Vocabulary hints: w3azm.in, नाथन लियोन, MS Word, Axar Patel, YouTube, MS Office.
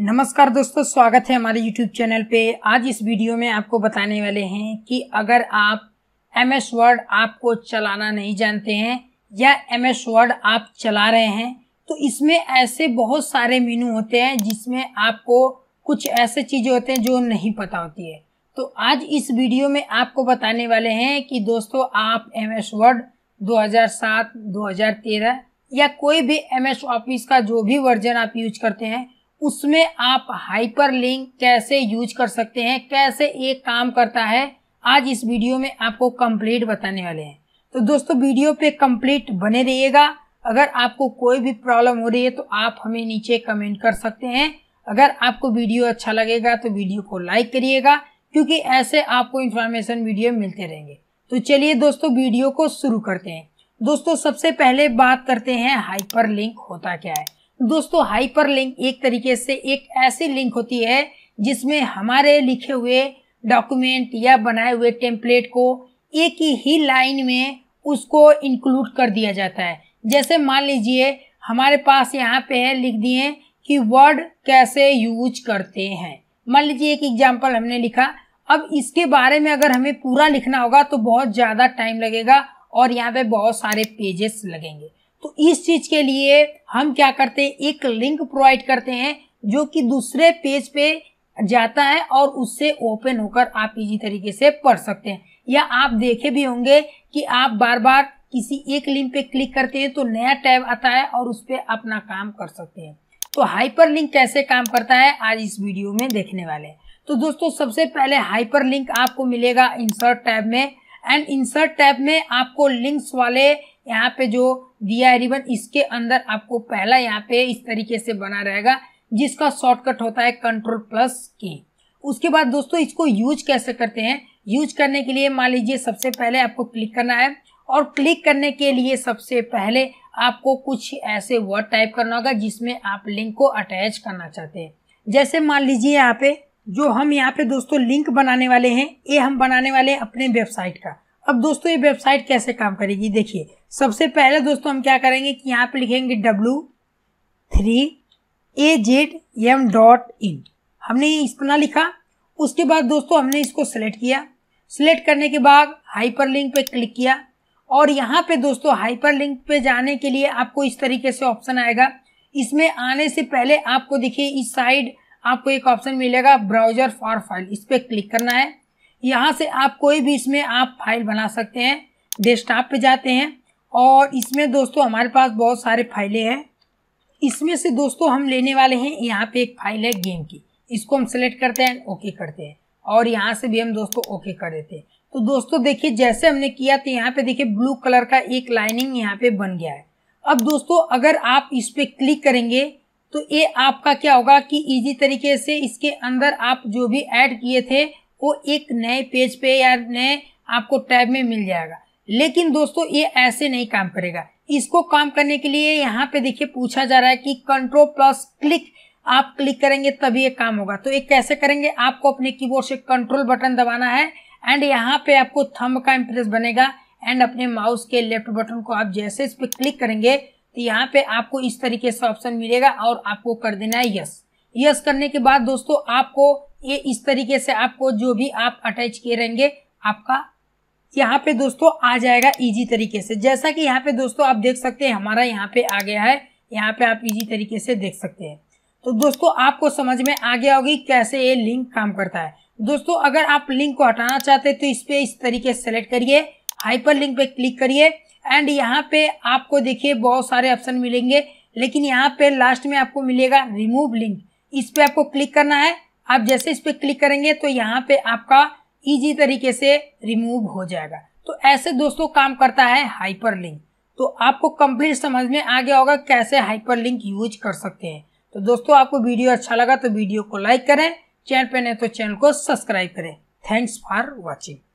नमस्कार दोस्तों, स्वागत है हमारे YouTube चैनल पे। आज इस वीडियो में आपको बताने वाले हैं कि अगर आप MS वर्ड आपको चलाना नहीं जानते हैं या MS वर्ड आप चला रहे हैं तो इसमें ऐसे बहुत सारे मेनू होते हैं जिसमें आपको कुछ ऐसे चीज़ें होते हैं जो नहीं पता होती है। तो आज इस वीडियो में आपको बताने वाले हैं कि दोस्तों आप MS वर्ड 2007, 2013 या कोई भी MS ऑफिस का जो भी वर्जन आप यूज करते हैं उसमें आप हाइपरलिंक कैसे यूज कर सकते हैं, कैसे एक काम करता है, आज इस वीडियो में आपको कंप्लीट बताने वाले हैं। तो दोस्तों वीडियो पे कंप्लीट बने रहिएगा। अगर आपको कोई भी प्रॉब्लम हो रही है तो आप हमें नीचे कमेंट कर सकते हैं। अगर आपको वीडियो अच्छा लगेगा तो वीडियो को लाइक करिएगा, क्योंकि ऐसे आपको इन्फॉर्मेशन वीडियो मिलते रहेंगे। तो चलिए दोस्तों वीडियो को शुरू करते हैं। दोस्तों सबसे पहले बात करते हैं हाइपरलिंक होता क्या है। दोस्तों हाइपरलिंक एक तरीके से एक ऐसी लिंक होती है जिसमें हमारे लिखे हुए डॉक्यूमेंट या बनाए हुए टेम्पलेट को एक ही लाइन में उसको इंक्लूड कर दिया जाता है। जैसे मान लीजिए हमारे पास यहाँ पे है, लिख दिए कि वर्ड कैसे यूज करते हैं। मान लीजिए एक एग्जाम्पल हमने लिखा। अब इसके बारे में अगर हमें पूरा लिखना होगा तो बहुत ज़्यादा टाइम लगेगा और यहाँ पे बहुत सारे पेजेस लगेंगे। तो इस चीज के लिए हम क्या करते हैं, एक लिंक प्रोवाइड करते हैं जो कि दूसरे पेज पे जाता है और उससे ओपन होकर आप इजी तरीके से पढ़ सकते हैं। या आप देखे भी होंगे कि आप बार बार किसी एक लिंक पे क्लिक करते हैं तो नया टैब आता है और उस पर अपना काम कर सकते हैं। तो हाइपरलिंक कैसे काम करता है आज इस वीडियो में देखने वाले हैं। तो दोस्तों सबसे पहले हाइपरलिंक आपको मिलेगा इंसर्ट टैब में, एंड इंसर्ट टैब में आपको लिंक्स वाले यहाँ पे जो दिया है रिबन, इसके अंदर आपको पहला यहाँ पे इस तरीके से बना रहेगा जिसका शॉर्टकट होता है Ctrl+K। उसके बाद दोस्तों इसको यूज कैसे करते हैं, यूज करने के लिए मान लीजिए सबसे पहले आपको क्लिक करना है, और क्लिक करने के लिए सबसे पहले आपको कुछ ऐसे वर्ड टाइप करना होगा जिसमें आप लिंक को अटैच करना चाहते हैं। जैसे मान लीजिए यहाँ पे जो हम यहाँ पे दोस्तों लिंक बनाने वाले हैं, ये हम बनाने वाले हैं अपने वेबसाइट का। अब दोस्तों ये वेबसाइट कैसे काम करेगी, देखिए सबसे पहले दोस्तों हम क्या करेंगे कि यहाँ पे लिखेंगे w3azm.in, हमने ये इतना लिखा। उसके बाद दोस्तों हमने इसको सेलेक्ट किया। सेलेक्ट करने के बाद हाइपरलिंक पे क्लिक किया, और यहाँ पे दोस्तों हाइपरलिंक पे जाने के लिए आपको इस तरीके से ऑप्शन आएगा। इसमें आने से पहले आपको देखिए इस साइड आपको एक ऑप्शन मिलेगा ब्राउजर फॉर फाइल, इस पर क्लिक करना है। यहाँ से आप कोई भी इसमें आप फाइल बना सकते हैं। डेस्कटॉप पे जाते हैं और इसमें दोस्तों हमारे पास बहुत सारे फाइलें हैं। इसमें से दोस्तों हम लेने वाले हैं, यहाँ पे एक फाइल है गेम की, इसको हम सेलेक्ट करते हैं, ओके करते हैं, और यहाँ से भी हम दोस्तों ओके कर देते हैं। तो दोस्तों देखिए जैसे हमने किया तो यहाँ पे देखिए ब्लू कलर का एक लाइनिंग यहाँ पे बन गया है। अब दोस्तों अगर आप इस पर क्लिक करेंगे तो ये आपका क्या होगा कि ईजी तरीके से इसके अंदर आप जो भी ऐड किए थे वो एक नए पेज पे या नए आपको टैब में मिल जाएगा। लेकिन दोस्तों ये ऐसे नहीं काम करेगा। इसको काम करने के लिए यहाँ पे देखिए पूछा जा रहा है कि Ctrl+K आप क्लिक करेंगे तभी ये काम होगा। तो ये कैसे करेंगे, आपको अपने कीबोर्ड से कंट्रोल बटन दबाना है, एंड यहाँ पे आपको थंब का इंप्रेस बनेगा, एंड अपने माउस के लेफ्ट बटन को आप जैसे इस पर क्लिक करेंगे तो यहाँ पे आपको इस तरीके से ऑप्शन मिलेगा और आपको कर देना है यस। यस करने के बाद दोस्तों आपको ये इस तरीके से आपको जो भी आप अटैच किए रहेंगे आपका यहाँ पे दोस्तों आ जाएगा इजी तरीके से। जैसा कि यहाँ पे दोस्तों आप देख सकते हैं हमारा यहाँ पे आ गया है, यहाँ पे आप इजी तरीके से देख सकते हैं। तो दोस्तों आपको समझ में आ गया होगी कैसे ये लिंक काम करता है। दोस्तों अगर आप लिंक को हटाना चाहते हैं तो इस पर इस तरीके से सेलेक्ट करिए, हाइपर लिंक पे क्लिक करिए, एंड यहाँ पे आपको देखिए बहुत सारे ऑप्शन मिलेंगे, लेकिन यहाँ पे लास्ट में आपको मिलेगा रिमूव लिंक, इस पर आपको क्लिक करना है। आप जैसे इस पर क्लिक करेंगे तो यहाँ पे आपका इजी तरीके से रिमूव हो जाएगा। तो ऐसे दोस्तों काम करता है हाइपरलिंक। तो आपको कंप्लीट समझ में आ गया होगा कैसे हाइपरलिंक यूज कर सकते हैं। तो दोस्तों आपको वीडियो अच्छा लगा तो वीडियो को लाइक करें, चैनल पे नहीं तो चैनल को सब्सक्राइब करें। Thanks for watching.